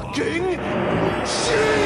fucking shit!